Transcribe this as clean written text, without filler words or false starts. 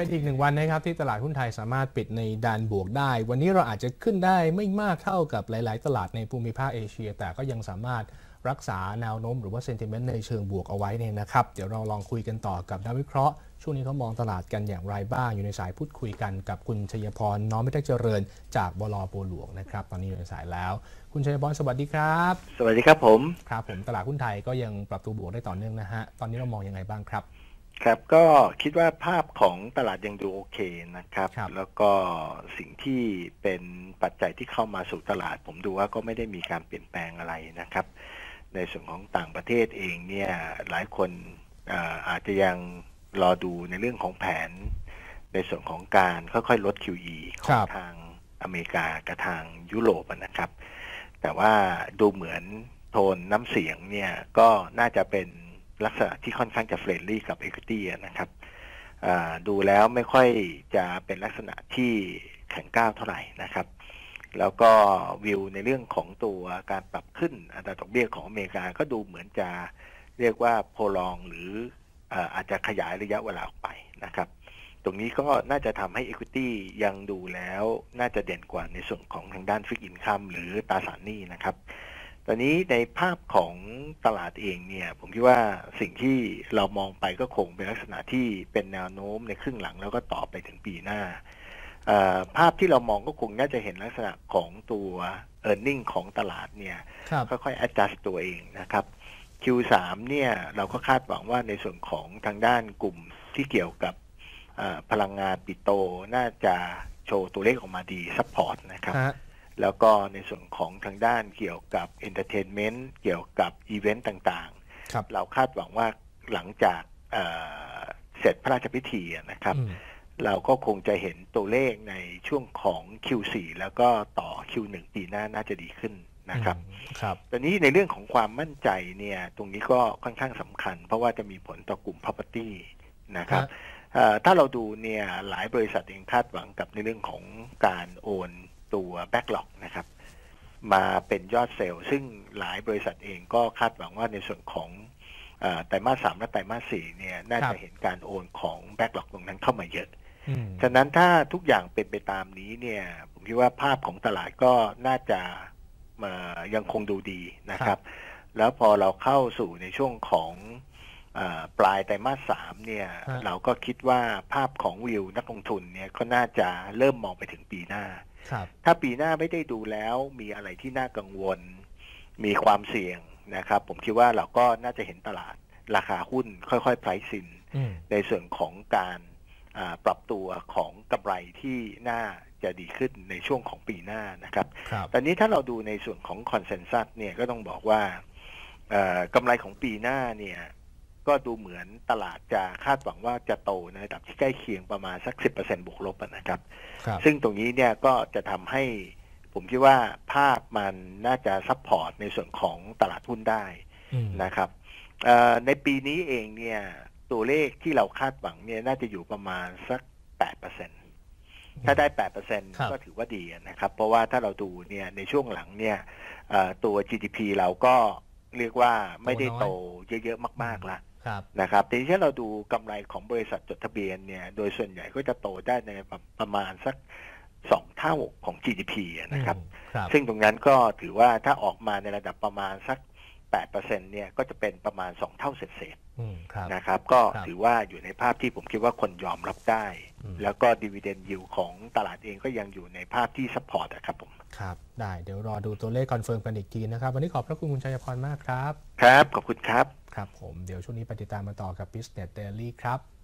เป็นอีกหนึ่งวันนะครับที่ตลาดหุ้นไทยสามารถปิดในแดนบวกได้วันนี้เราอาจจะขึ้นได้ไม่มากเท่ากับหลายๆตลาดในภูมิภาคเอเชียแต่ก็ยังสามารถรักษาแนวโน้มหรือว่าเซนติเมนต์ในเชิงบวกเอาไว้เนี่ยนะครับเดี๋ยวเราลองคุยกันต่อกับนักวิเคราะห์ช่วงนี้เขามองตลาดกันอย่างไรบ้างอยู่ในสายพูดคุยกันกับคุณชัยพรน้อมมิตรเจริญจากบล.บัวหลวงนะครับตอนนี้อยู่ในสายแล้วคุณชัยพรสวัสดีครับสวัสดีครับผมครับผมตลาดหุ้นไทยก็ยังปรับตัวบวกได้ต่อเนื่องนะฮะตอนนี้เรามองยังไงบ้างครับครับก็คิดว่าภาพของตลาดยังดูโอเคนะครับแล้วก็สิ่งที่เป็นปัจจัยที่เข้ามาสู่ตลาดผมดูว่าก็ไม่ได้มีการเปลี่ยนแปลงอะไรนะครับในส่วนของต่างประเทศเองเนี่ยหลายคนอาจจะยังรอดูในเรื่องของแผนในส่วนของการค่อยๆลด QE ของทางอเมริกากับทางยุโรปนะครับแต่ว่าดูเหมือนโทนน้ำเสียงเนี่ยก็น่าจะเป็นลักษณะที่ค่อนข้างจะเฟรนลี่กับ equity นะครับดูแล้วไม่ค่อยจะเป็นลักษณะที่แข็งก้าวเท่าไหร่นะครับแล้วก็วิวในเรื่องของตัวการปรับขึ้นอัตราดอกเบี้ยของอเมริกาก็ดูเหมือนจะเรียกว่าโพลองหรือ อาจจะขยายระยะเวลาออกไปนะครับตรงนี้ก็น่าจะทำให้ equity ยังดูแล้วน่าจะเด่นกว่าในส่วนของทางด้าน fixed income หรือตราสารหนี้นะครับตอนนี้ในภาพของตลาดเองเนี่ยผมคิดว่าสิ่งที่เรามองไปก็คงเป็นลักษณะที่เป็นแนวโน้มในครึ่งหลังแล้วก็ต่อไปถึงปีหน้าภาพที่เรามองก็คงน่าจะเห็นลักษณะของตัว earning ของตลาดเนี่ยค่อยๆ adjust ตัวเองนะครับ Q3 เนี่ยเราก็คาดหวังว่าในส่วนของทางด้านกลุ่มที่เกี่ยวกับพลังงานปิโตรน่าจะโชว์ตัวเลขออกมาดี support นะครับแล้วก็ในส่วนของทางด้านเกี่ยวกับ entertainment เกี่ยวกับอีเวนต์ต่างๆเราคาดหวังว่าหลังจากเสร็จพระราชพิธีนะครับเราก็คงจะเห็นตัวเลขในช่วงของ Q4 แล้วก็ต่อ Q1 ปีหน้าน่าจะดีขึ้นนะครับตอนนี้ในเรื่องของความมั่นใจเนี่ยตรงนี้ก็ค่อนข้างสำคัญเพราะว่าจะมีผลต่อกลุ่ม property นะครับถ้าเราดูเนี่ยหลายบริษัทเองคาดหวังกับในเรื่องของการโอนตัวแบ็กหลอกนะครับมาเป็นยอดเซลล์ซึ่งหลายบริษัทเองก็คาดหวังว่าในส่วนของไตรมาส 3และไตรมาส 4เนี่ยน่าจะเห็นการโอนของแบ็กหลอกตรงนั้นเข้ามาเยอะฉะนั้นถ้าทุกอย่างเป็นไปตามนี้เนี่ยผมคิดว่าภาพของตลาดก็น่าจะยังคงดูดีนะครับแล้วพอเราเข้าสู่ในช่วงของปลายไตรมาส 3เนี่ยเราก็คิดว่าภาพของวิวนักลงทุนเนี่ยก็น่าจะเริ่มมองไปถึงปีหน้าถ้าปีหน้าไม่ได้ดูแล้วมีอะไรที่น่ากังวลมีความเสี่ยงนะครับผมคิดว่าเราก็น่าจะเห็นตลาดราคาหุ้นค่อยๆไพรซ์อินในส่วนของการปรับตัวของกำไรที่น่าจะดีขึ้นในช่วงของปีหน้านะครับตอนนี้ถ้าเราดูในส่วนของคอนเซนแซสเนี่ยก็ต้องบอกว่ากำไรของปีหน้าเนี่ยก็ดูเหมือนตลาดจะคาดหวังว่าจะโตในระดับที่ใกล้เคียงประมาณสัก 10% บวกลบนะครับซึ่งตรงนี้เนี่ยก็จะทำให้ผมคิดว่าภาพมันน่าจะซัพพอร์ตในส่วนของตลาดหุ้นได้นะครับในปีนี้เองเนี่ยตัวเลขที่เราคาดหวังเนี่ยน่าจะอยู่ประมาณสัก 8% ถ้าได้ 8% ก็ถือว่าดีนะครับเพราะว่าถ้าเราดูเนี่ยในช่วงหลังเนี่ยตัว GDP เราก็เรียกว่าไม่ได้โตเยอะๆมากๆละนะครับทีนี้ถ้าเราดูกำไรของบริษัทจดทะเบียนเนี่ยโดยส่วนใหญ่ก็จะโตได้ในประมาณสัก2เท่าของ GDP นะครับซึ่งตรงนั้นก็ถือว่าถ้าออกมาในระดับประมาณสัก 8% เนี่ยก็จะเป็นประมาณ2เท่าเศษๆนะครับก็ถือว่าอยู่ในภาพที่ผมคิดว่าคนยอมรับได้แล้วก็ Dividend Yield ของตลาดเองก็ยังอยู่ในภาพที่ซัพพอร์ตครับผมครับได้เดี๋ยวรอดูตัวเลขคอนเฟิร์มกันอีกทีนะครับวันนี้ขอบพระคุณคุณชัยพรมากครับครับขอบคุณครับครับผมเดี๋ยวช่วงนี้ไปติดตามมาต่อกับ Business Daily ครับ